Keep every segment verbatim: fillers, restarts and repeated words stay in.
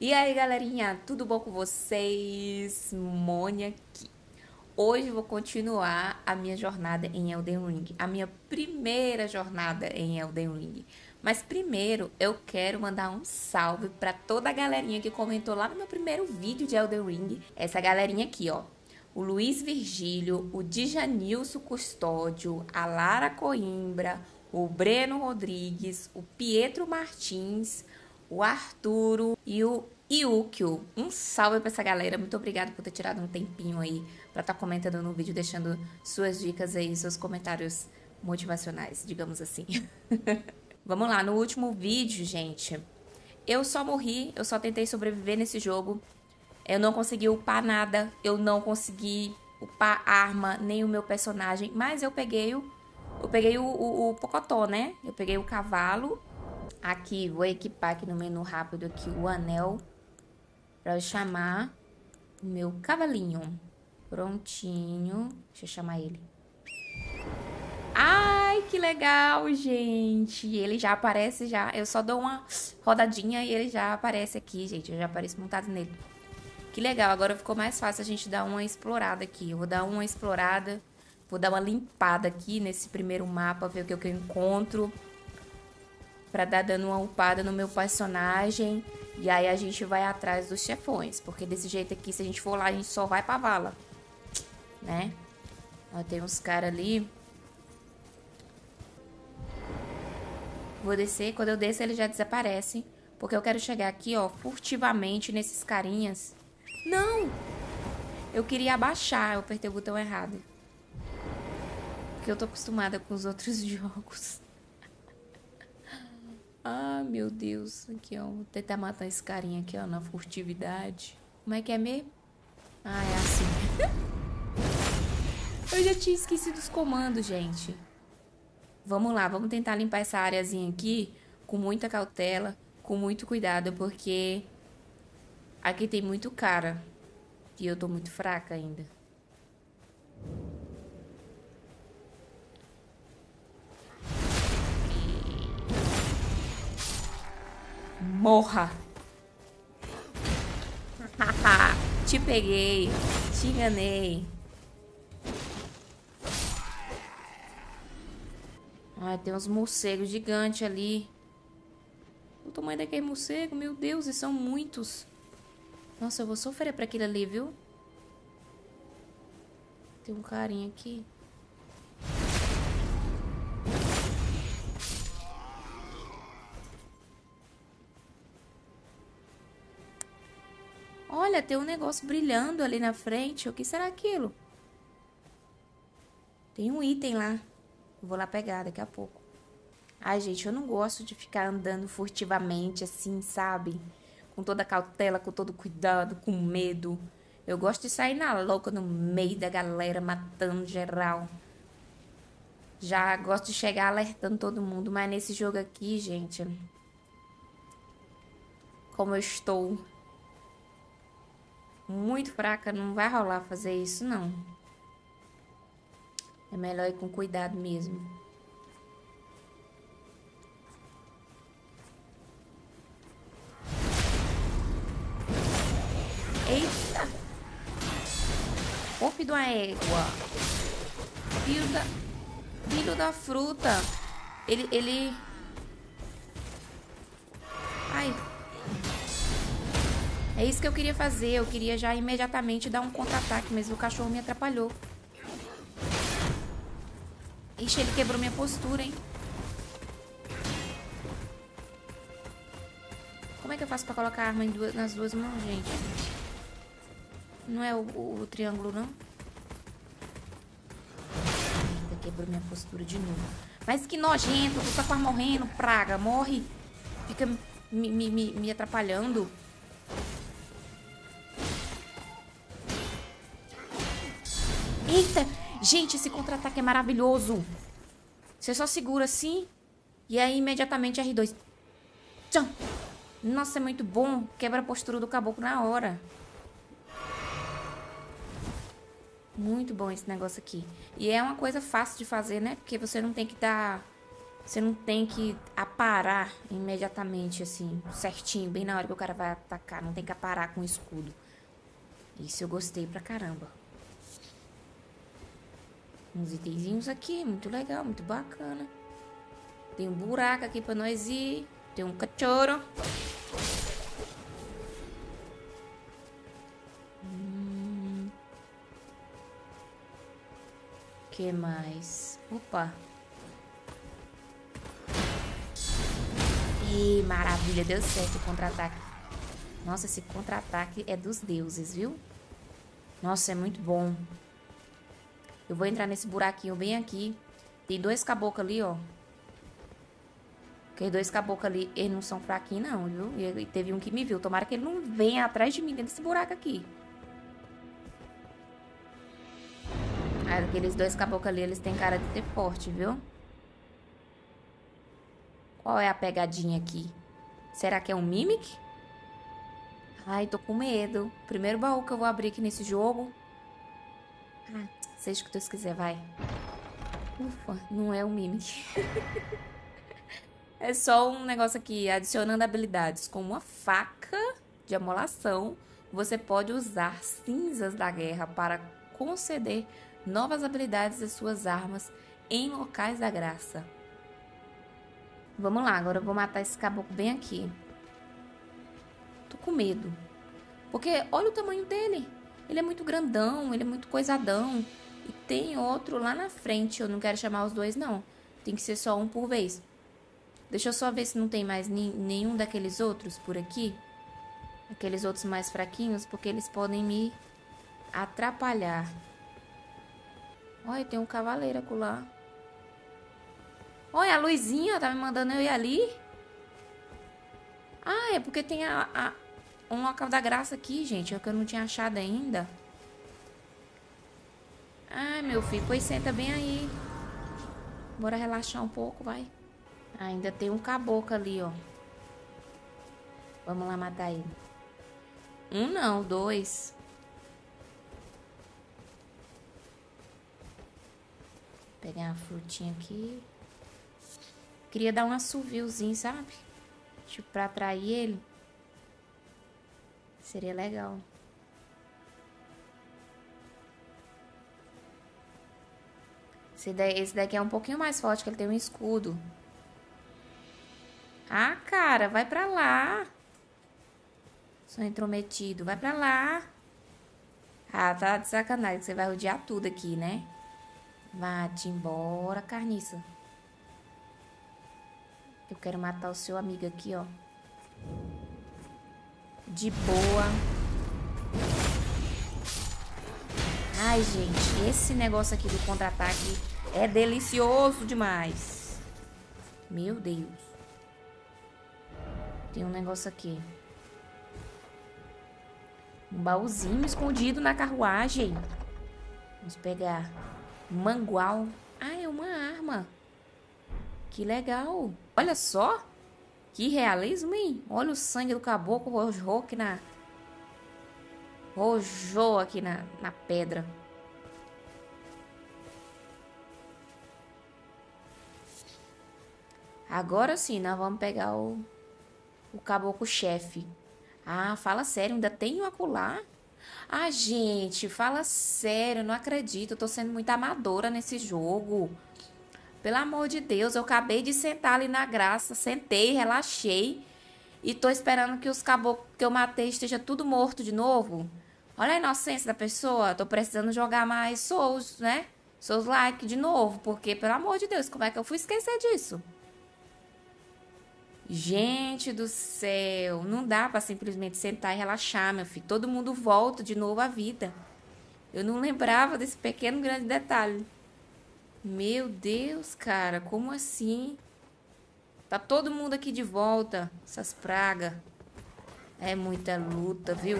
E aí galerinha, tudo bom com vocês? Mônia aqui. Hoje eu vou continuar a minha jornada em Elden Ring, a minha primeira jornada em Elden Ring. Mas primeiro eu quero mandar um salve para toda a galerinha que comentou lá no meu primeiro vídeo de Elden Ring. Essa galerinha aqui, ó. O Luiz Virgílio, o Djanilso Custódio, a Lara Coimbra, o Breno Rodrigues, o Pietro Martins, o Arturo e o Yukio. Um salve pra essa galera. Muito obrigada por ter tirado um tempinho aí pra estar tá comentando no vídeo, deixando suas dicas aí, seus comentários motivacionais, digamos assim. Vamos lá, no último vídeo, gente, eu só morri, eu só tentei sobreviver nesse jogo. Eu não consegui upar nada, eu não consegui upar arma, nem o meu personagem, mas eu peguei o, eu peguei o, o, o Pocotó, né? Eu peguei o cavalo. Aqui, vou equipar aqui no menu rápido aqui o anel para eu chamar o meu cavalinho. Prontinho. Deixa eu chamar ele. Ai, que legal, gente. Ele já aparece já. Eu só dou uma rodadinha e ele já aparece aqui, gente. Eu já apareço montado nele. Que legal. Agora ficou mais fácil a gente dar uma explorada aqui. Eu vou dar uma explorada. Vou dar uma limpada aqui nesse primeiro mapa, ver o que eu encontro. Pra dar dando uma upada no meu personagem. E aí a gente vai atrás dos chefões. Porque desse jeito aqui, se a gente for lá, a gente só vai pra vala. Né? Ó, tem uns caras ali. Vou descer. Quando eu desço, ele já desaparece. Porque eu quero chegar aqui, ó, furtivamente nesses carinhas. Não! Eu queria abaixar. Eu apertei o botão errado. Porque eu tô acostumada com os outros jogos. Ah, meu Deus. Aqui, ó. Vou tentar matar esse carinha aqui, ó. Na furtividade. Como é que é mesmo? Ah, é assim. Eu já tinha esquecido os comandos, gente. Vamos lá. Vamos tentar limpar essa areazinha aqui com muita cautela, com muito cuidado, porque aqui tem muito cara. E eu tô muito fraca ainda. Morra! Te peguei! Te enganei! Ai, tem uns morcegos gigantes ali. O tamanho daquele morcego, meu Deus, e são muitos. Nossa, eu vou sofrer pra aquilo ali, viu? Tem um carinha aqui. Olha, tem um negócio brilhando ali na frente. O que será aquilo? Tem um item lá. Eu vou lá pegar daqui a pouco. Ai, gente, eu não gosto de ficar andando furtivamente assim, sabe? Com toda cautela, com todo cuidado, com medo. Eu gosto de sair na louca no meio da galera, matando geral. Já gosto de chegar alertando todo mundo. Mas nesse jogo aqui, gente... Como eu estou... muito fraca, não vai rolar fazer isso, não. É melhor ir com cuidado mesmo. Eita! Corpo de uma égua. Filho da... Filho da fruta. Ele... ele... Ai... É isso que eu queria fazer, eu queria já imediatamente dar um contra-ataque, mas o cachorro me atrapalhou. Ixi, ele quebrou minha postura, hein? Como é que eu faço pra colocar a arma em duas, nas duas mãos, gente? Não é o, o, o triângulo, não? Eita, quebrou minha postura de novo. Mas que nojento, tu tá quase morrendo, praga, morre. Fica me, me, me, me atrapalhando. Eita! Gente, esse contra-ataque é maravilhoso. Você só segura assim e aí imediatamente R dois. Tcham! Nossa, é muito bom. Quebra a postura do caboclo na hora. Muito bom esse negócio aqui. E é uma coisa fácil de fazer, né? Porque você não tem que estar Você não tem que aparar imediatamente, assim, certinho, bem na hora que o cara vai atacar. Não tem que aparar com o escudo. Isso eu gostei pra caramba. Uns itenzinhos aqui, muito legal, muito bacana. Tem um buraco aqui pra nós ir. Tem um cachorro. Hum. Que mais? Opa. Ih, maravilha, deu certo o contra-ataque. Nossa, esse contra-ataque é dos deuses, viu? Nossa, é muito bom. Eu vou entrar nesse buraquinho bem aqui. Tem dois caboclos ali, ó. Aqueles dois caboclos ali, eles não são fraquinhos, não, viu? E teve um que me viu. Tomara que ele não venha atrás de mim dentro desse buraco aqui. Aqueles dois caboclos ali, eles têm cara de ser forte, viu? Qual é a pegadinha aqui? Será que é um Mimic? Ai, tô com medo. Primeiro baú que eu vou abrir aqui nesse jogo. Ah, seja o que Deus quiser, vai. Ufa, não é um Mimic. É só um negócio aqui, adicionando habilidades. Com uma faca de amolação, você pode usar cinzas da guerra para conceder novas habilidades às suas armas em locais da graça. Vamos lá, agora eu vou matar esse caboclo bem aqui. Tô com medo. Porque olha o tamanho dele. Ele é muito grandão, ele é muito coisadão. E tem outro lá na frente. Eu não quero chamar os dois, não. Tem que ser só um por vez. Deixa eu só ver se não tem mais nenhum daqueles outros por aqui. Aqueles outros mais fraquinhos, porque eles podem me atrapalhar. Olha, tem um cavaleiro acolá. Olha, a luzinha tá me mandando eu ir ali. Ah, é porque tem a, a, um local da graça aqui, gente. É que eu não tinha achado ainda. Ai, meu filho, pois senta bem aí. Bora relaxar um pouco, vai. Ainda tem um caboclo ali, ó. Vamos lá matar ele. Um não, dois. Vou pegar uma frutinha aqui. Queria dar um assoviozinho, sabe? Tipo, pra atrair ele. Seria legal. Esse daqui é um pouquinho mais forte, que ele tem um escudo. Ah, cara, vai pra lá. Sou intrometido. Vai pra lá. Ah, tá de sacanagem. Você vai rodear tudo aqui, né? Vá-te embora, carniça. Eu quero matar o seu amigo aqui, ó. De boa. Ai, gente, esse negócio aqui do contra-ataque é delicioso demais. Meu Deus. Tem um negócio aqui. Um baúzinho escondido na carruagem. Vamos pegar mangual. Ah, é uma arma. Que legal. Olha só. Que realismo, hein? Olha o sangue do caboclo. Rojou aqui na... Rojou aqui na, na pedra. Agora sim, nós vamos pegar o... O caboclo-chefe. Ah, fala sério. Ainda tem um acolá? Ah, gente. Fala sério. Não acredito. Eu tô sendo muito amadora nesse jogo. Pelo amor de Deus, eu acabei de sentar ali na graça, sentei, relaxei e tô esperando que os caboclos que eu matei esteja tudo morto de novo. Olha a inocência da pessoa, tô precisando jogar mais Souls, né? Souls like de novo, porque pelo amor de Deus, como é que eu fui esquecer disso? Gente do céu, não dá pra simplesmente sentar e relaxar, meu filho. Todo mundo volta de novo à vida. Eu não lembrava desse pequeno grande detalhe. Meu Deus, cara, como assim? Tá todo mundo aqui de volta. Essas pragas. É muita luta, viu?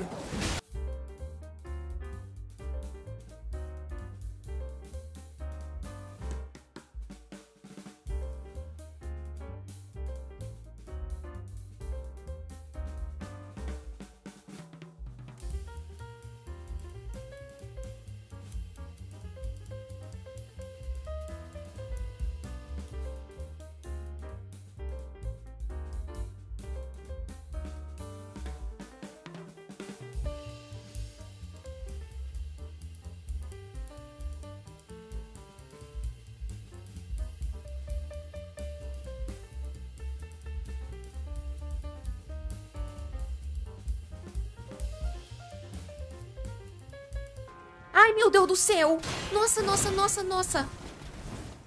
Ai, meu Deus do céu. Nossa, nossa, nossa, nossa.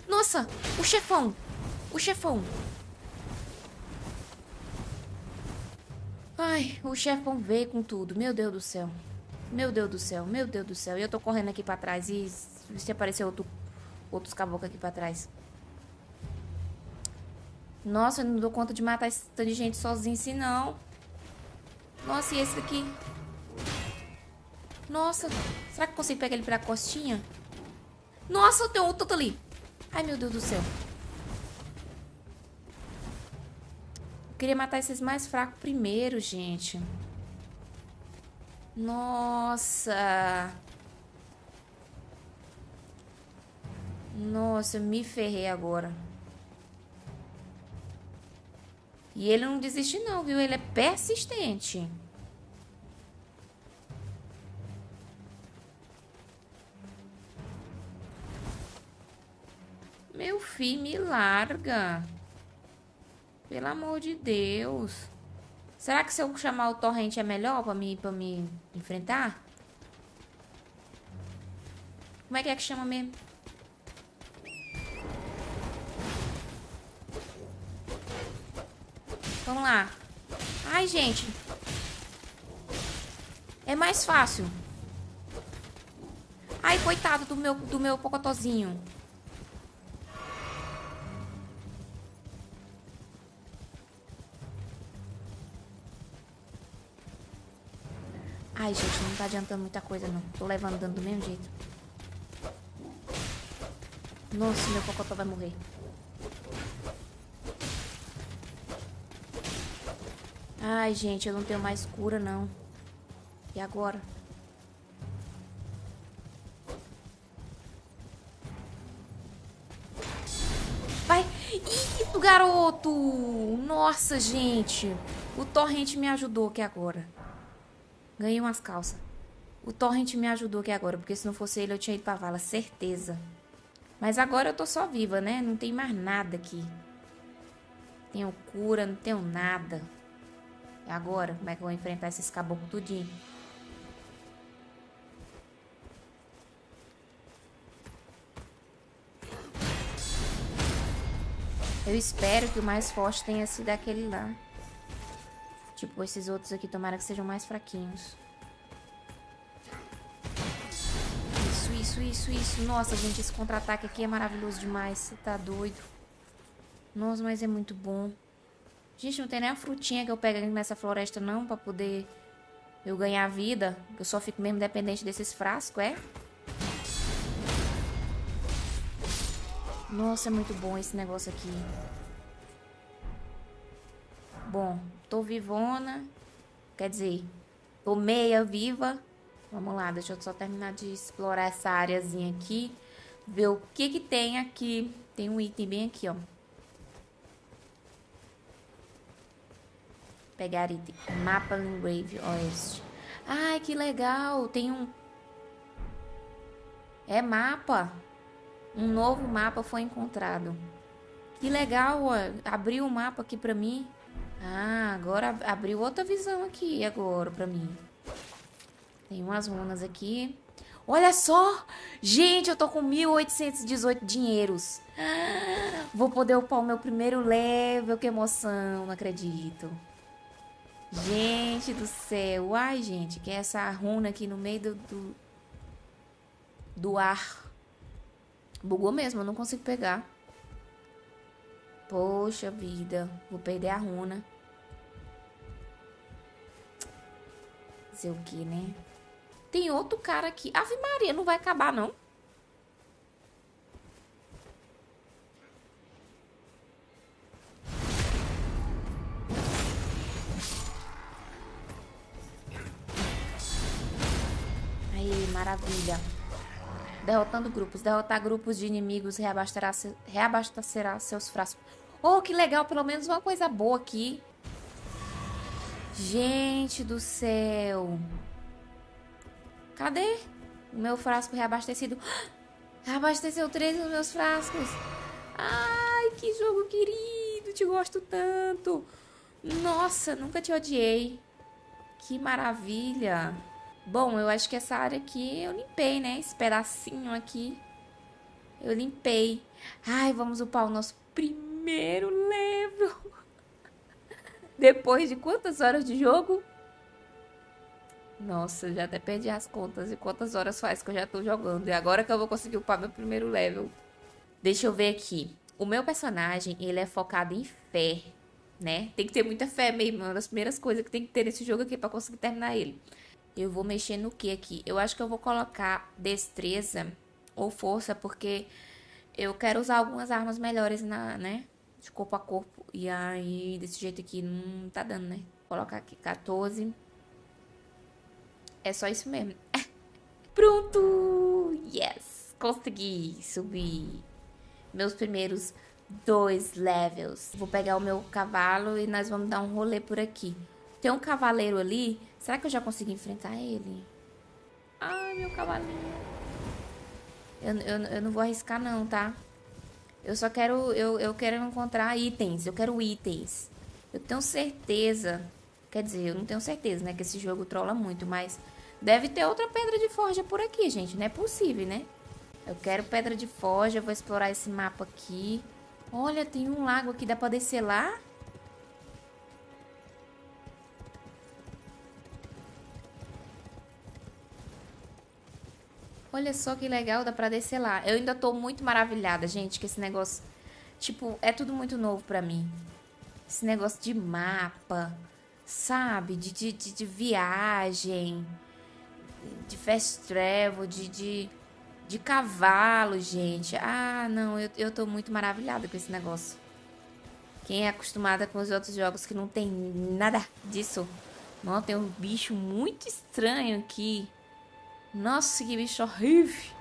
Nossa, o chefão. O chefão. Ai, o chefão veio com tudo. Meu Deus do céu. Meu Deus do céu, meu Deus do céu. E eu tô correndo aqui pra trás e se aparecer outro, outros caboclos aqui pra trás. Nossa, eu não dou conta de matar esse tanto de gente sozinho assim, não. Nossa, e esse aqui? Nossa, será que eu consigo pegar ele pra costinha? Nossa, tem outro ali. Ai, meu Deus do céu. Eu queria matar esses mais fracos primeiro, gente. Nossa. Nossa, eu me ferrei agora. E ele não desiste não, viu? Ele é persistente. Meu filho, me larga. Pelo amor de Deus. Será que se eu chamar o Torrent é melhor pra me, pra me enfrentar? Como é que é que chama mesmo? Vamos lá. Ai, gente. É mais fácil. Ai, coitado do meu, do meu pocotózinho. Ai, gente, não tá adiantando muita coisa, não. Tô levando dano do mesmo jeito. Nossa, meu pocotó vai morrer. Ai, gente, eu não tenho mais cura, não. E agora? Vai! Isso, garoto! Nossa, gente! O Torrent me ajudou aqui agora. Ganhei umas calças. O Torrent me ajudou aqui agora, porque se não fosse ele eu tinha ido pra vala, certeza. Mas agora eu tô só viva, né? Não tem mais nada aqui. Tenho cura, não tenho nada. E agora, como é que eu vou enfrentar esses caboclos tudinho? Eu espero que o mais forte tenha sido aquele lá. Tipo, esses outros aqui, tomara que sejam mais fraquinhos. Isso, isso, isso, isso. Nossa, gente, esse contra-ataque aqui é maravilhoso demais. Você tá doido? Nossa, mas é muito bom. Gente, não tem nem a frutinha que eu pego aqui nessa floresta, não, pra poder eu ganhar vida. Eu só fico mesmo dependente desses frascos, é? Nossa, é muito bom esse negócio aqui. Bom, tô vivona. Quer dizer, tô meia viva. Vamos lá, deixa eu só terminar de explorar essa áreazinha aqui. Ver o que que tem aqui. Tem um item bem aqui, ó. Pegar item. Mapa Lingrave Oeste. Ai, que legal. Tem um... É mapa. Um novo mapa foi encontrado. Que legal, ó. Abriu o mapa aqui pra mim. Ah, agora abriu outra visão aqui agora pra mim. Tem umas runas aqui. Olha só! Gente, eu tô com mil oitocentos e dezoito dinheiros. Ah, vou poder upar o meu primeiro level. Que emoção, não acredito. Gente do céu. Ai, gente, que é essa runa aqui no meio do, do... do ar. Bugou mesmo, eu não consigo pegar. Poxa vida. Vou perder a runa. Sei o que, né? Tem outro cara aqui. Ave Maria, não vai acabar, não. Maravilha. Derrotando grupos. Derrotar grupos de inimigos reabastecerá seus frascos. Oh, que legal. Pelo menos uma coisa boa aqui. Gente do céu. Cadê? O meu frasco reabastecido. Reabasteceu três dos meus frascos. Ai, que jogo querido. Te gosto tanto. Nossa, nunca te odiei. Que maravilha. Bom, eu acho que essa área aqui eu limpei, né? Esse pedacinho aqui eu limpei. Ai, vamos upar o nosso primeiro level. Depois de quantas horas de jogo? Nossa, já até perdi as contas de quantas horas faz que eu já tô jogando. E agora que eu vou conseguir upar meu primeiro level. Deixa eu ver aqui. O meu personagem, ele é focado em fé, né? Tem que ter muita fé mesmo. É uma das primeiras coisas que tem que ter nesse jogo aqui pra conseguir terminar ele. Eu vou mexer no que aqui? Eu acho que eu vou colocar destreza ou força, porque eu quero usar algumas armas melhores, na, né? De corpo a corpo. E aí, desse jeito aqui, não tá dando, né? Vou colocar aqui quatorze. É só isso mesmo. Pronto! Yes! Consegui subir meus primeiros dois levels. Vou pegar o meu cavalo e nós vamos dar um rolê por aqui. Tem um cavaleiro ali. Será que eu já consegui enfrentar ele? Ai, meu cavalinho. Eu, eu, eu não vou arriscar não, tá? Eu só quero... Eu, eu quero encontrar itens. Eu quero itens. Eu tenho certeza... Quer dizer, eu não tenho certeza, né? Que esse jogo trola muito, mas... Deve ter outra pedra de forja por aqui, gente. Não é possível, né? Eu quero pedra de forja. Eu vou explorar esse mapa aqui. Olha, tem um lago aqui. Dá pra descer lá? Olha só que legal, dá pra descer lá. Eu ainda tô muito maravilhada, gente, que esse negócio... Tipo, é tudo muito novo pra mim. Esse negócio de mapa, sabe? De, de, de, de viagem, de fast travel, de, de, de cavalo, gente. Ah, não, eu, eu tô muito maravilhada com esse negócio. Quem é acostumada com os outros jogos que não tem nada disso. Não, tem um bicho muito estranho aqui. Nossa, que bicho horrível.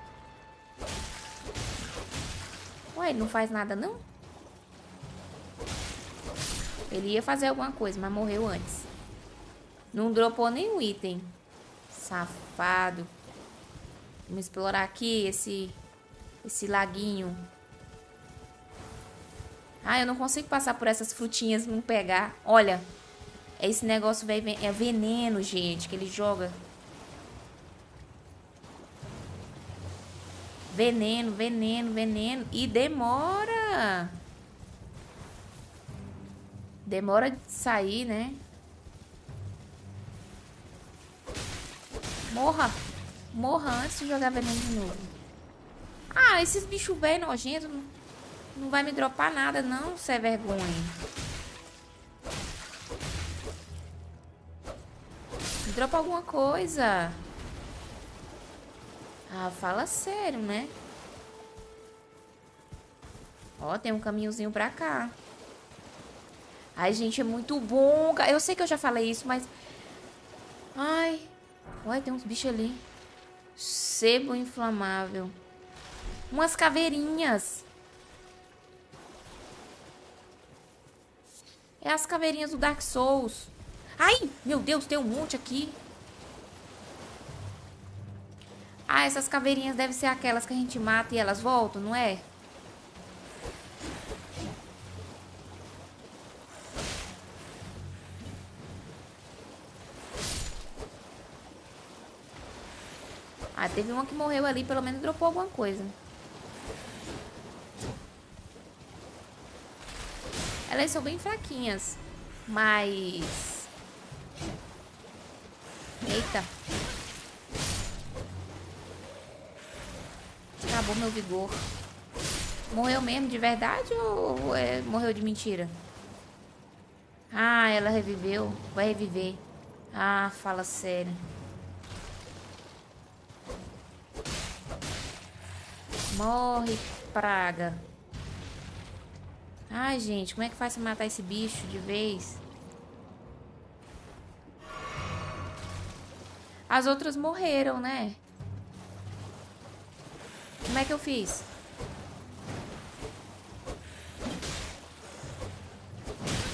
Ué, ele não faz nada, não? Ele ia fazer alguma coisa, mas morreu antes. Não dropou nenhum item. Safado. Vamos explorar aqui esse... Esse laguinho. Ah, eu não consigo passar por essas frutinhas e não pegar. Olha. Esse negócio véio, é veneno, gente, que ele joga. Veneno, veneno, veneno. E demora. Demora de sair, né? Morra. Morra antes de jogar veneno de novo. Ah, esses bichos velhos nojentos. Não vai me dropar nada, não. Isso é vergonha. Me dropa alguma coisa. Ah, fala sério, né? Ó, tem um caminhozinho pra cá. Ai, gente, é muito bom. Eu sei que eu já falei isso, mas... Ai. Ué, tem uns bichos ali. Sebo inflamável. Umas caveirinhas. É as caveirinhas do Dark Souls. Ai, meu Deus, tem um monte aqui. Ah, essas caveirinhas devem ser aquelas que a gente mata e elas voltam, não é? Ah, teve uma que morreu ali, pelo menos dropou alguma coisa. Elas são bem fraquinhas, mas... Eita... Acabou meu vigor. Morreu mesmo de verdade ou é, morreu de mentira? Ah, ela reviveu. Vai reviver. Ah, fala sério. Morre, praga. Ai, gente, como é que faz pra matar esse bicho de vez? As outras morreram, né? Como é que eu fiz?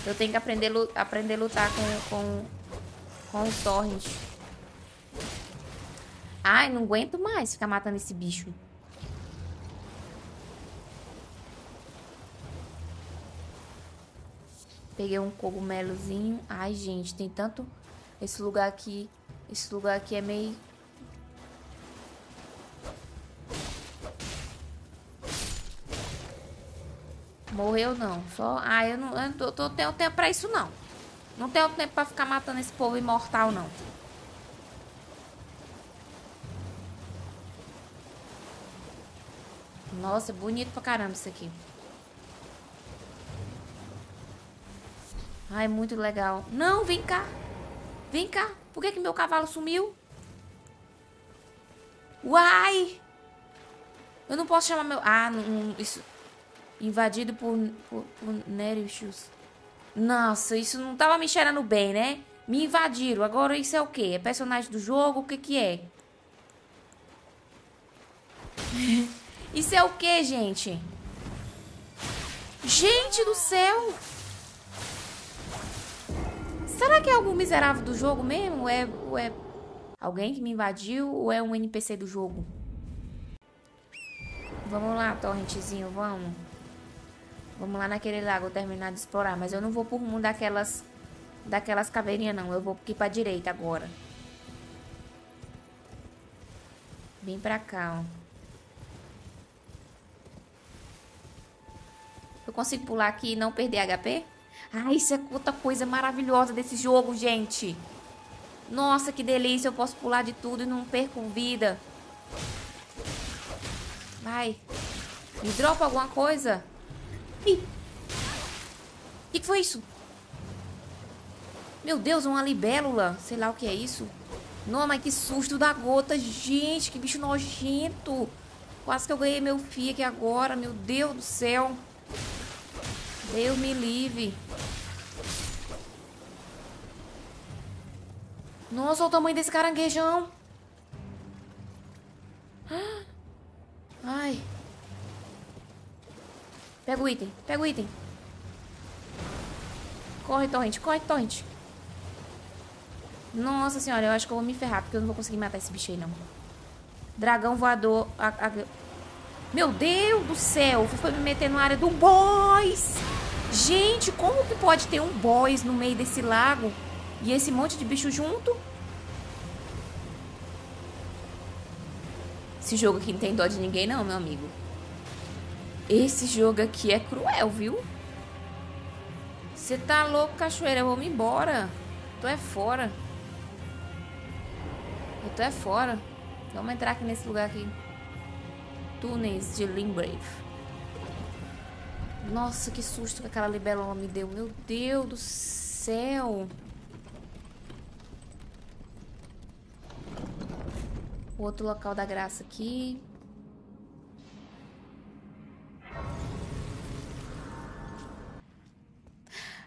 Eu tenho que aprender, aprender a lutar com, com, com o Torrent. Ai, não aguento mais ficar matando esse bicho. Peguei um cogumelozinho. Ai, gente, tem tanto... Esse lugar aqui Esse lugar aqui é meio... Morreu não, só... Ah, eu não, eu não tô, eu tenho tempo pra isso não. Não tenho tempo pra ficar matando esse povo imortal não. Nossa, bonito pra caramba isso aqui. Ai, muito legal. Não, vem cá. Vem cá. Por que que meu cavalo sumiu? Uai! Eu não posso chamar meu... Ah, não, não, isso... Invadido por, por, por Nerius. Nossa, isso não tava me cheirando bem, né? Me invadiram. Agora isso é o quê? É personagem do jogo? O que que é? Isso é o quê, gente? Gente do céu! Será que é algum miserável do jogo mesmo? Ou é, ou é alguém que me invadiu? Ou é um N P C do jogo? Vamos lá, torrentezinho, vamos. Vamos lá naquele lago terminar de explorar. Mas eu não vou por um daquelas, daquelas caveirinhas, não. Eu vou aqui pra direita agora. Vem pra cá, ó. Eu consigo pular aqui e não perder H P? Ah, isso é outra coisa maravilhosa desse jogo, gente. Nossa, que delícia. Eu posso pular de tudo e não perco vida. Vai. Me dropa alguma coisa? Ih. O que, que foi isso? Meu Deus, uma libélula. Sei lá o que é isso. Não, mas que susto da gota. Gente, que bicho nojento. Quase que eu ganhei meu filho aqui agora. Meu Deus do céu. Deus me livre. Nossa, olha o tamanho desse caranguejão. Ai. Pega o item, pega o item. Corre, torrente, corre, torrente. Nossa senhora, eu acho que eu vou me ferrar, porque eu não vou conseguir matar esse bicho aí, não. Dragão voador. A, a... Meu Deus do céu, foi me meter na área do boss. Gente, como que pode ter um boss no meio desse lago? E esse monte de bicho junto? Esse jogo aqui não tem dó de ninguém não, meu amigo. Esse jogo aqui é cruel, viu? Você tá louco, cachoeira? Vamos embora. Eu tô é fora. Eu tô é fora. Vamos entrar aqui nesse lugar aqui. Túneis de Limgrave. Nossa, que susto que aquela libélula me deu. Meu Deus do céu. Outro local da graça aqui.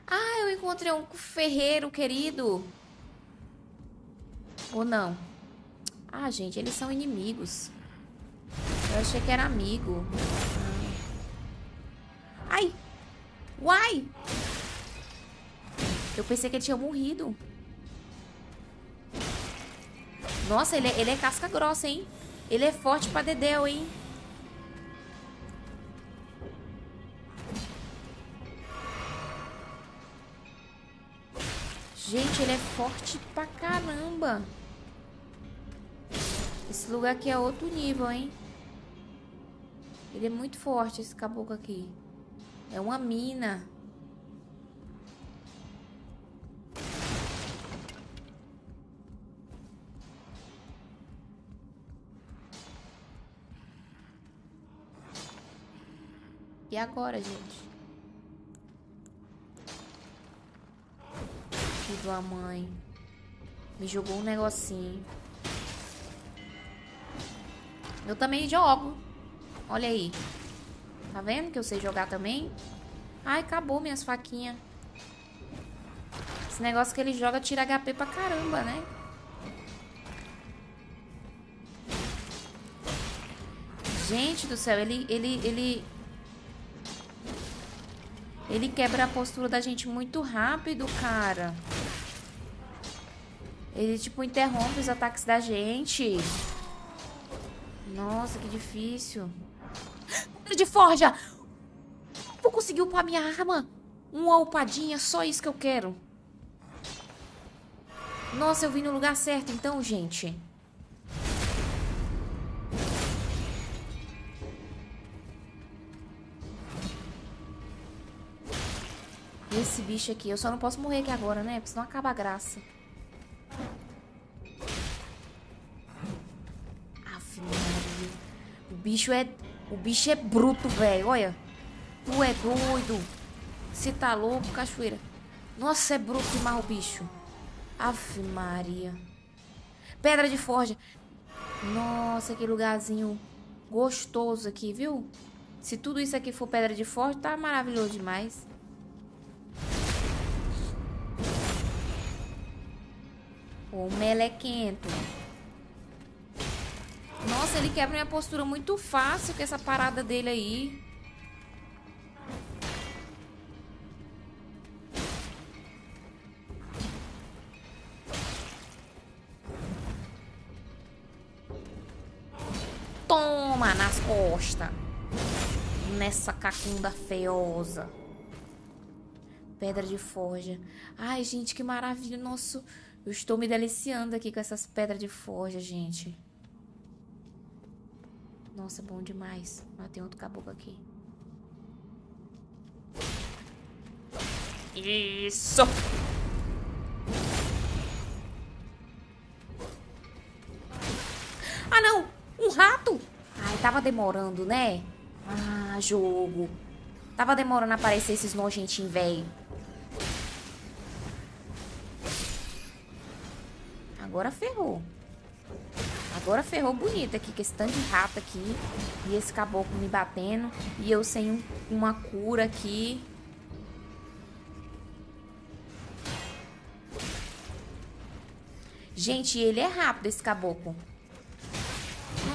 Ah, eu encontrei um ferreiro querido. Ou não? Ah, gente, eles são inimigos. Eu achei que era amigo. Ai! Uai! Eu pensei que ele tinha morrido. Nossa, ele é, ele é casca grossa, hein? Ele é forte pra dedéu, hein? Gente, ele é forte pra caramba. Esse lugar aqui é outro nível, hein? Ele é muito forte, esse caboclo aqui. É uma mina. E agora, gente? Filho da mãe. Me jogou um negocinho. Eu também jogo. Olha aí. Tá vendo que eu sei jogar também? Ai, acabou minhas faquinhas. Esse negócio que ele joga tira H P pra caramba, né? Gente do céu, ele... Ele, ele, ele quebra a postura da gente muito rápido, cara. Ele, tipo, interrompe os ataques da gente. Nossa, que difícil. De forja! Vou conseguir upar minha arma? Uma upadinha, só isso que eu quero. Nossa, eu vim no lugar certo então, gente. Esse bicho aqui. Eu só não posso morrer aqui agora, né? Porque senão acaba a graça. Aff, Maria. O bicho é... O bicho é bruto, velho. Olha. Tu é doido. Você tá louco, cachoeira. Nossa, é bruto demais o bicho. Aff, Maria. Pedra de forja. Nossa, que lugarzinho gostoso aqui, viu? Se tudo isso aqui for pedra de forja, tá maravilhoso demais. O melequento. Nossa, ele quebra minha postura muito fácil com essa parada dele aí. Toma nas costas. Nessa cacunda feiosa. Pedra de forja. Ai, gente, que maravilha. Nosso... Eu estou me deliciando aqui com essas pedras de forja, gente. Nossa, bom demais. Ah, tem outro caboclo aqui. Isso! Ah, não! Um rato! Ai, tava demorando, né? Ah, jogo. Tava demorando a aparecer esses nojentinhos, velho. Agora ferrou. Agora ferrou bonito aqui, com esse tanto de rato aqui. E esse caboclo me batendo. E eu sem um, uma cura aqui. Gente, ele é rápido, esse caboclo.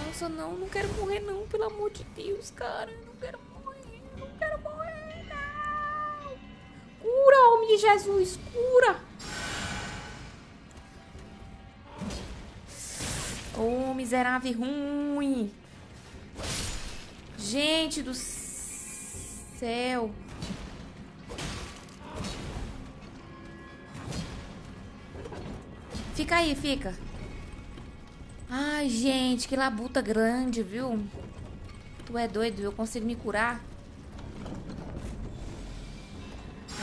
Nossa, não, não quero morrer não, pelo amor de Deus, cara. Não quero morrer, não quero morrer, não. Cura, homem de Jesus, cura. Ô, oh, miserável ruim. Gente do céu. Fica aí, fica. Ai, gente, que labuta grande, viu? Tu é doido, eu consigo me curar?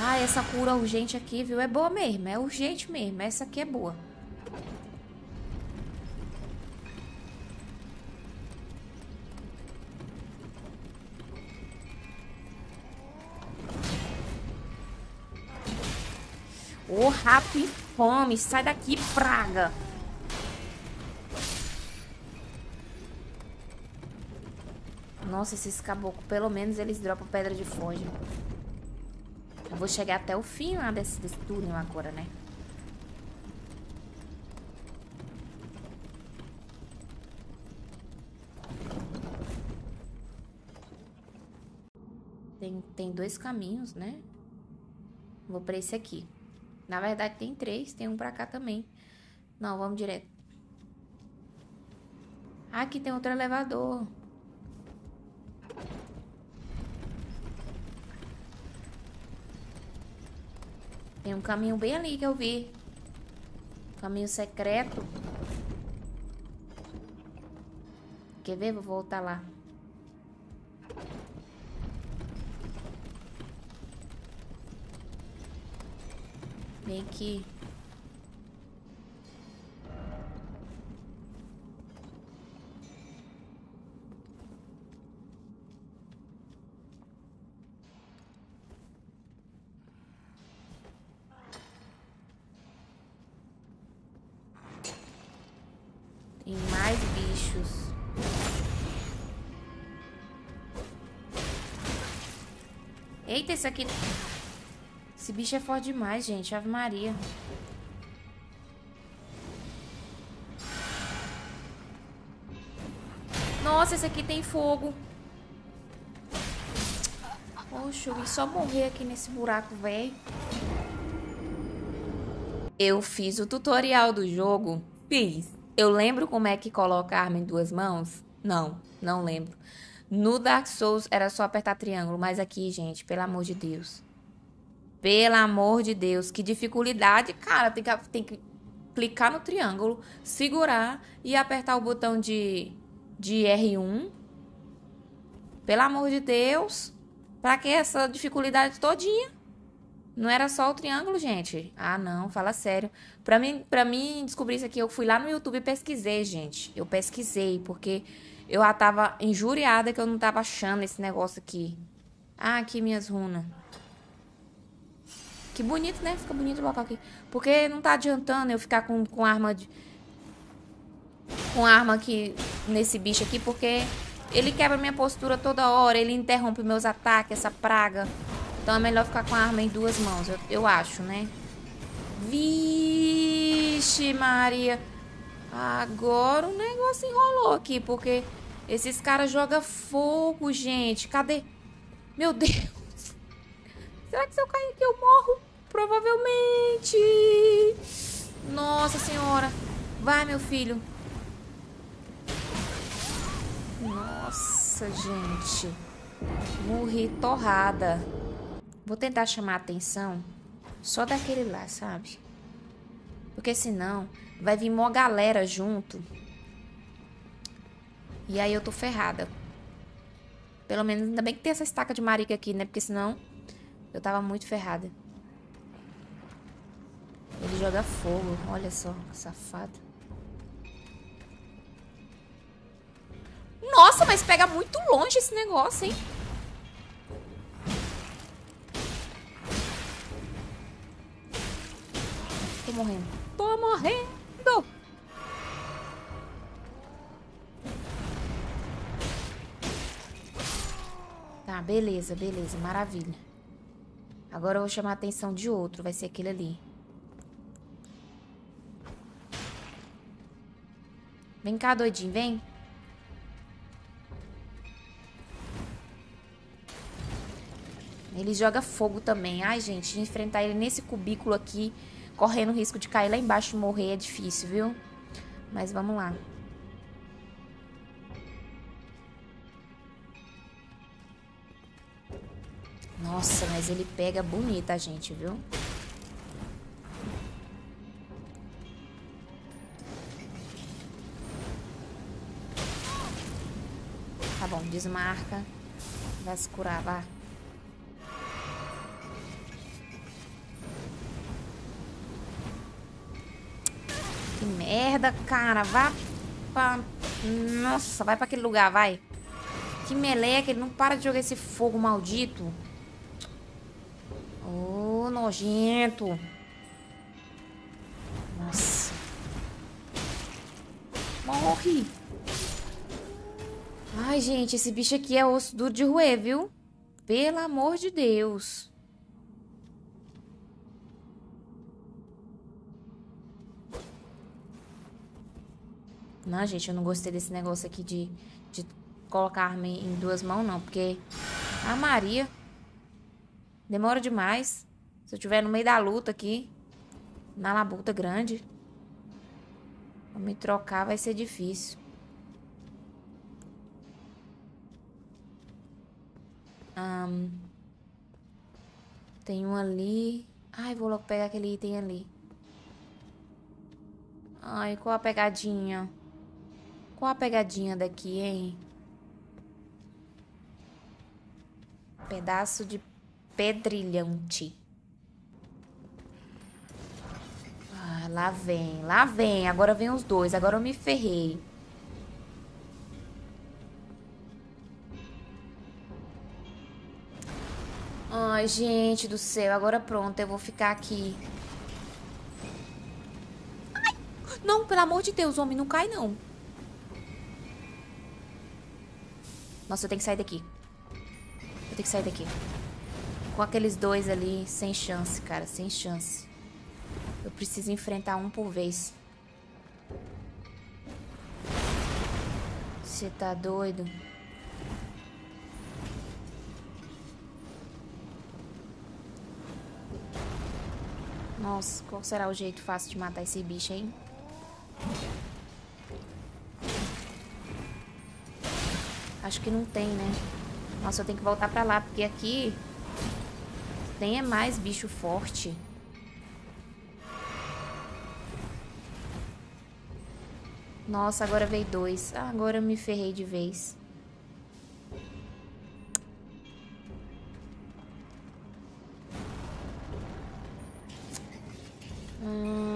Ai, essa cura urgente aqui, viu? É boa mesmo, é urgente mesmo. Essa aqui é boa. Ô, rato infame, sai daqui, praga. Nossa, esses caboclos, pelo menos eles dropam pedra de forja. Eu vou chegar até o fim lá desse, desse túnel agora, né? Tem, tem dois caminhos, né? Vou pra esse aqui. Na verdade, tem três. Tem um pra cá também. Não, vamos direto. Aqui tem outro elevador. Tem um caminho bem ali que eu vi. Caminho secreto. Quer ver? Vou voltar lá. Vem aqui. Tem mais bichos. Eita, esse aqui... Esse bicho é forte demais, gente. Ave Maria. Nossa, esse aqui tem fogo. Poxa, eu ia só morrer aqui nesse buraco, velho. Eu fiz o tutorial do jogo. Fiz. Eu lembro como é que coloca a arma em duas mãos? Não, não lembro. No Dark Souls era só apertar triângulo. Mas aqui, gente, pelo amor de Deus. Pelo amor de Deus, que dificuldade, cara, tem que, tem que clicar no triângulo, segurar e apertar o botão de, de R um. Pelo amor de Deus, pra que essa dificuldade todinha? Não era só o triângulo, gente? Ah, não, fala sério. Pra mim, pra mim descobrir isso aqui, eu fui lá no YouTube e pesquisei, gente. Eu pesquisei, porque eu já tava injuriada que eu não tava achando esse negócio aqui. Ah, aqui minhas runas. Que bonito, né? Fica bonito colocar aqui. Porque não tá adiantando eu ficar com, com arma de... Com arma aqui, nesse bicho aqui, porque... Ele quebra minha postura toda hora, ele interrompe meus ataques, essa praga. Então é melhor ficar com a arma em duas mãos, eu, eu acho, né? Vixe Maria! Agora o negócio enrolou aqui, porque esses caras jogam fogo, gente. Cadê? Meu Deus! Será que se eu cair aqui eu morro? Provavelmente! Nossa Senhora! Vai, meu filho! Nossa, gente. Morri torrada. Vou tentar chamar a atenção só daquele lá, sabe? Porque senão vai vir mó galera junto. E aí eu tô ferrada. Pelo menos ainda bem que tem essa estaca de marica aqui, né? Porque senão eu tava muito ferrada. Ele joga fogo. Olha só, safado. Nossa, mas pega muito longe esse negócio, hein? Tô morrendo. Tô morrendo! Tá, beleza, beleza. Maravilha. Agora eu vou chamar a atenção de outro. Vai ser aquele ali. Vem cá, doidinho. Vem. Ele joga fogo também. Ai, gente, enfrentar ele nesse cubículo aqui, correndo o risco de cair lá embaixo e morrer é difícil, viu? Mas vamos lá. Nossa, mas ele pega bonita a gente, viu? Tá bom, desmarca. Vai se curar, vai. Que merda, cara. Vá pra... Nossa, vai pra aquele lugar, vai. Que meleca, ele não para de jogar esse fogo maldito. Ô, oh, nojento. Nossa. Morre. Ai, gente, esse bicho aqui é osso duro de roer, viu? Pelo amor de Deus. Não, gente, eu não gostei desse negócio aqui de, de colocar arma em duas mãos, não. Porque a Maria demora demais. Se eu estiver no meio da luta aqui, na labuta grande, pra me trocar vai ser difícil. Um, tem um ali. Ai, vou logo pegar aquele item ali. Ai, qual a pegadinha? Qual a pegadinha daqui, hein? Pedaço de pedrilhante. Ah, lá vem, lá vem. Agora vem os dois. Agora eu me ferrei. Ai, gente do céu. Agora pronto, eu vou ficar aqui. Ai! Não, pelo amor de Deus, homem, não cai, não. Nossa, eu tenho que sair daqui. Eu tenho que sair daqui. Com aqueles dois ali, sem chance, cara. Sem chance. Eu preciso enfrentar um por vez. Você tá doido? Nossa, qual será o jeito fácil de matar esse bicho, hein? Acho que não tem, né? Nossa, eu tenho que voltar pra lá, porque aqui tem é mais bicho forte. Nossa, agora veio dois. Ah, agora eu me ferrei de vez.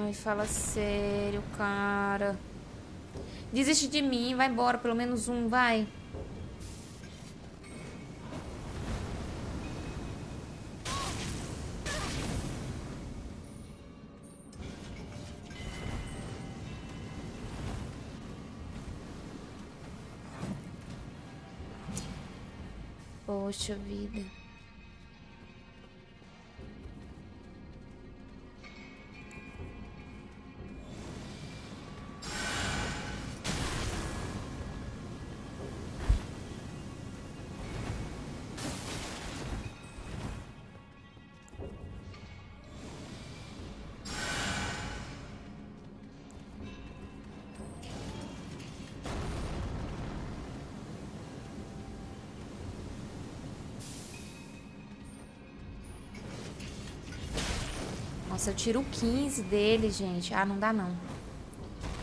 Ai, fala sério, cara. Desiste de mim, vai embora, pelo menos um, vai. Poxa vida. Nossa, eu tiro quinze dele, gente. Ah, não dá não.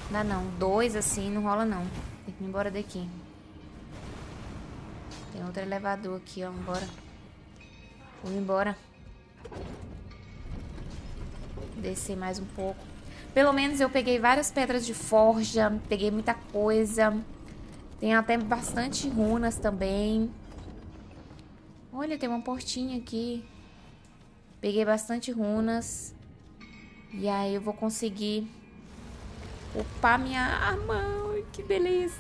Não dá não. Dois assim não rola não. Tem que ir embora daqui. Tem outro elevador aqui, ó. Vambora. Vou embora. Descer mais um pouco. Pelo menos eu peguei várias pedras de forja. Peguei muita coisa. Tem até bastante runas também. Olha, tem uma portinha aqui. Peguei bastante runas. E aí eu vou conseguir upar minha arma. Ai, que beleza.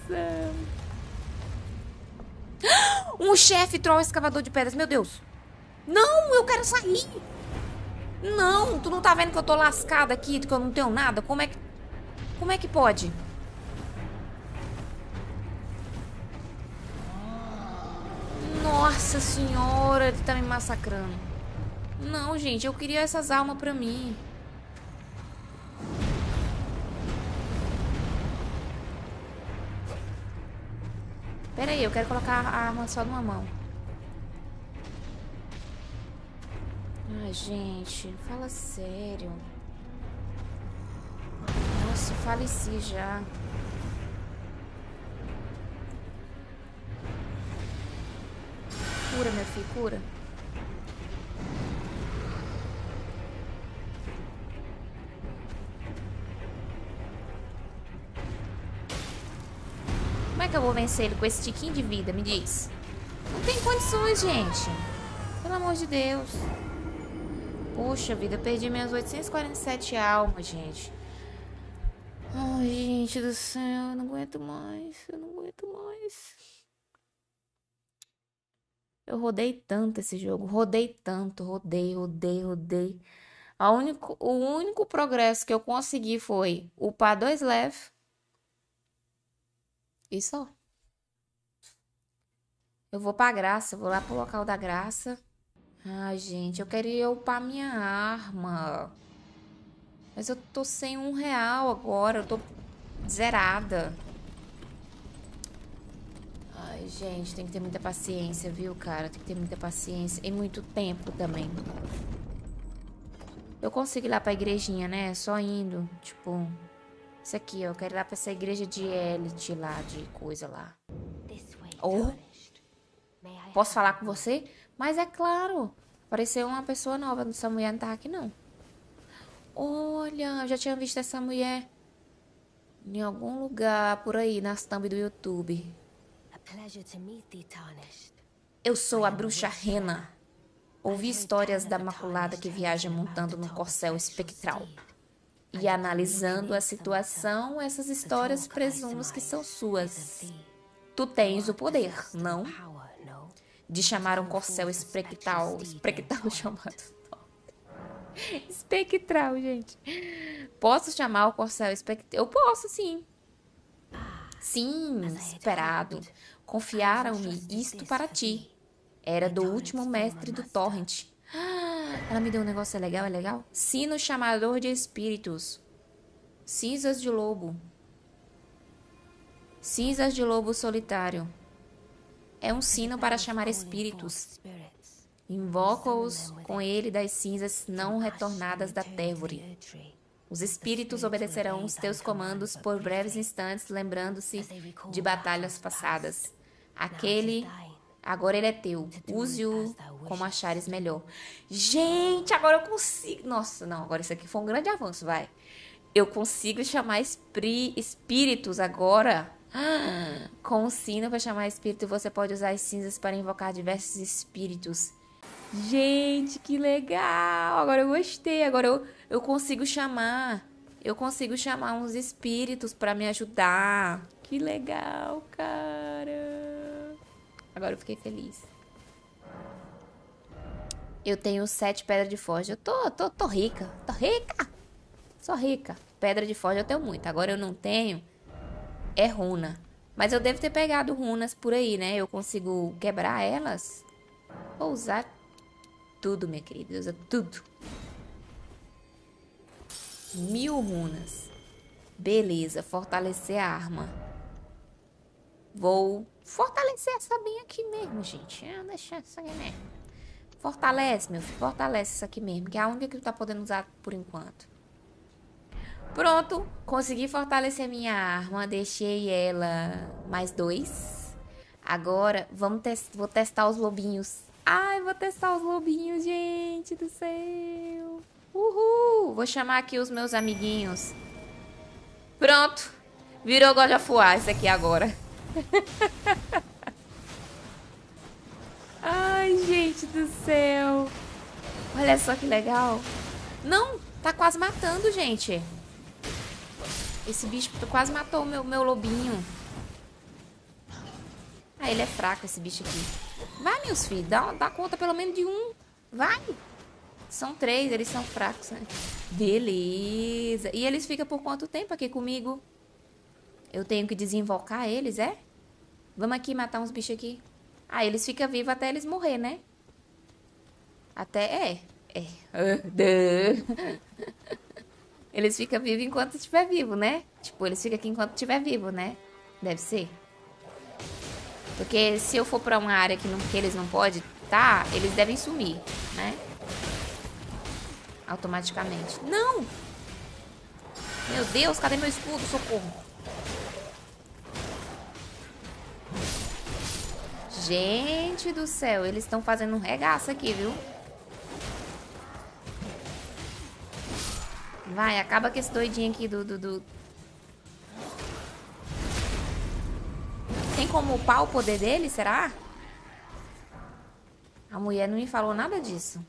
Um chefe troll escavador de pedras. Meu Deus. Não, eu quero sair. Não, tu não tá vendo que eu tô lascada aqui, que eu não tenho nada? Como é que, como é que pode? Nossa senhora, ele tá me massacrando. Não, gente, eu queria essas almas pra mim. Pera aí, eu quero colocar a arma só numa mão. Ai, gente, fala sério. Nossa, faleci já. Cura, meu filho, cura. Eu vou vencer ele com esse tiquinho de vida, me diz. Não tem condições, gente. Pelo amor de Deus. Puxa vida, eu perdi minhas oitocentas e quarenta e sete almas, gente. Ai, gente do céu, eu não aguento mais. Eu não aguento mais. Eu rodei tanto esse jogo. Rodei tanto, rodei, rodei, rodei. A único, o único progresso que eu consegui foi upar dois levels. E só. Eu vou pra graça, vou lá pro local da graça. Ai, gente, eu queria upar minha arma. Mas eu tô sem um real agora, eu tô zerada. Ai, gente, tem que ter muita paciência, viu, cara? Tem que ter muita paciência e muito tempo também. Eu consigo ir lá pra igrejinha, né? Só indo, tipo... Isso aqui, ó, eu quero ir lá pra essa igreja de elite lá, de coisa lá. Oh. Posso falar com você? Mas é claro, apareceu uma pessoa nova, essa mulher não tá aqui não. Olha, eu já tinha visto essa mulher em algum lugar por aí, nas thumbs do YouTube. Eu sou a bruxa Rena. Ouvi histórias da maculada que viaja montando num corcel espectral. E analisando a situação, essas histórias presumimos que são suas. Tu tens o poder, não? De chamar um corcel espectral. Espectral chamado. Espectral, gente. Posso chamar o corcel espectral? Eu posso, sim. Sim, esperado. Confiaram-me isto para ti. Era do último mestre do Torrent. Ela me deu um negócio, é legal, é legal? Sino chamador de espíritos. Cinzas de lobo. Cinzas de lobo solitário. É um sino para chamar espíritos. Invoca-os com ele das cinzas não retornadas da Tévore. Os espíritos obedecerão os teus comandos por breves instantes, lembrando-se de batalhas passadas. Aquele, agora ele é teu. Use-o como achares melhor. Gente, agora eu consigo... Nossa, não, agora isso aqui foi um grande avanço, vai. Eu consigo chamar espri... espíritos agora. Ah, com o sino para chamar espírito, você pode usar as cinzas para invocar diversos espíritos. Gente, que legal! Agora eu gostei. Agora eu, eu consigo chamar. Eu consigo chamar uns espíritos para me ajudar. Que legal, cara. Agora eu fiquei feliz. Eu tenho sete pedras de forja. Eu tô, tô, tô rica. Tô rica. Sou rica. Pedra de forja eu tenho muito. Agora eu não tenho... é runa. Mas eu devo ter pegado runas por aí, né? Eu consigo quebrar elas? Vou usar tudo, minha querida. Usa tudo. Mil runas. Beleza. Fortalecer a arma. Vou fortalecer essa bem aqui mesmo, gente. Ah, deixa isso aqui mesmo. Fortalece, meu filho. Fortalece isso aqui mesmo. Que é a única que tu tá podendo usar por enquanto. Pronto, consegui fortalecer minha arma, deixei ela mais dois. Agora, vamos tes- vou testar os lobinhos. Ai, vou testar os lobinhos, gente do céu. Uhul, vou chamar aqui os meus amiguinhos. Pronto, virou God of War isso aqui agora. Ai, gente do céu. Olha só que legal. Não, tá quase matando, gente. Esse bicho quase matou o meu, meu lobinho. Ah, ele é fraco, esse bicho aqui. Vai, meus filhos. Dá, dá conta pelo menos de um. Vai. São três, eles são fracos, né? Beleza. E eles ficam por quanto tempo aqui comigo? Eu tenho que desinvocar eles, é? Vamos aqui matar uns bichos aqui. Ah, eles ficam vivos até eles morrer, né? Até... é. É. Eles ficam vivos enquanto estiver vivo, né? Tipo, eles ficam aqui enquanto estiver vivo, né? Deve ser. Porque se eu for pra uma área que, não, que eles não podem tá, eles devem sumir, né? Automaticamente. Não! Meu Deus, cadê meu escudo? Socorro! Gente do céu, eles estão fazendo um regaço aqui, viu? Vai, acaba com esse doidinho aqui do, do, do... Tem como upar o poder dele, será? A mulher não me falou nada disso.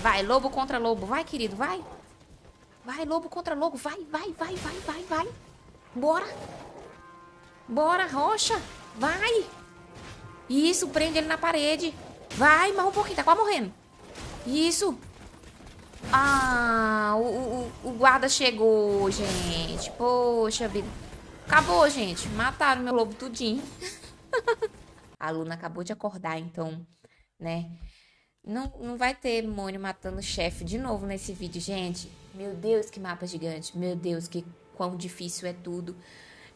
Vai, lobo contra lobo. Vai, querido, vai. Vai, lobo contra lobo. Vai, vai, vai, vai, vai, vai. Bora. Bora, rocha. Vai. Isso, prende ele na parede. Vai, mais um pouquinho, tá quase morrendo. Isso. Ah, o, o, o guarda chegou, gente. Poxa vida. Acabou, gente. Mataram meu lobo tudinho. A Luna acabou de acordar, então, né? Não, não vai ter Mônia matando o chefe de novo nesse vídeo, gente. Meu Deus, que mapa gigante. Meu Deus, que quão difícil é tudo.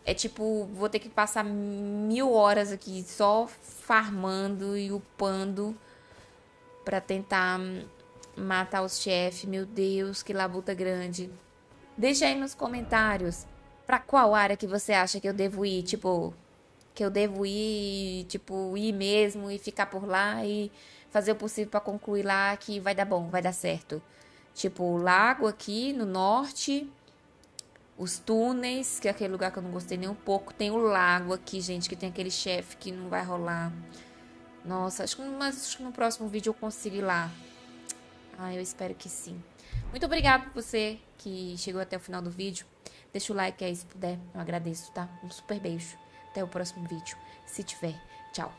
É tipo, vou ter que passar mil horas aqui só farmando e upando pra tentar matar os chefes. Meu Deus, que labuta grande. Deixa aí nos comentários pra qual área que você acha que eu devo ir. Tipo, que eu devo ir, tipo, ir mesmo e ficar por lá e fazer o possível pra concluir lá que vai dar bom, vai dar certo. Tipo, lago aqui no norte... os túneis, que é aquele lugar que eu não gostei nem um pouco. Tem o lago aqui, gente, que tem aquele chefe que não vai rolar. Nossa, acho que, mas acho que no próximo vídeo eu consigo ir lá. Ah, eu espero que sim. Muito obrigada por você que chegou até o final do vídeo. Deixa o like aí se puder, eu agradeço, tá? Um super beijo. Até o próximo vídeo, se tiver. Tchau.